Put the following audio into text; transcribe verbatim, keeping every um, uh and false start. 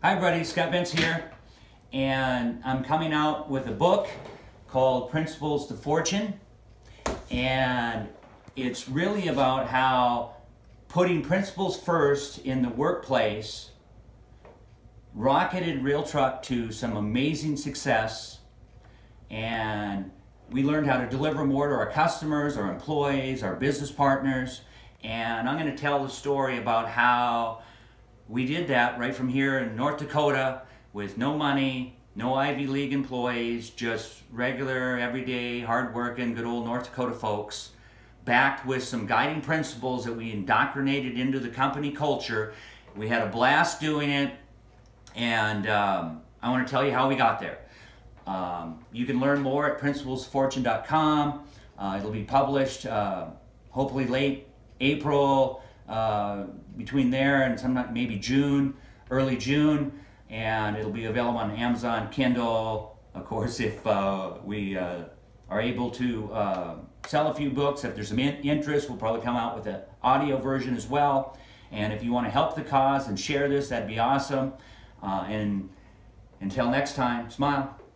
Hi everybody, Scott Bintz here, and I'm coming out with a book called Principles to Fortune, and it's really about how putting principles first in the workplace rocketed RealTruck to some amazing success, and we learned how to deliver more to our customers, our employees, our business partners, and I'm going to tell the story about how we did that right from here in North Dakota with no money, no Ivy League employees, just regular, everyday, hard-working, good old North Dakota folks, backed with some guiding principles that we indoctrinated into the company culture. We had a blast doing it, and um, I want to tell you how we got there. Um, you can learn more at principles fortune dot com. Uh, it'll be published uh, hopefully late April, Uh, between there and sometime maybe June, early June, and it'll be available on Amazon, Kindle, of course, if uh, we uh, are able to uh, sell a few books. If there's some in interest, we'll probably come out with an audio version as well. And if you want to help the cause and share this, that'd be awesome. Uh, and until next time, smile.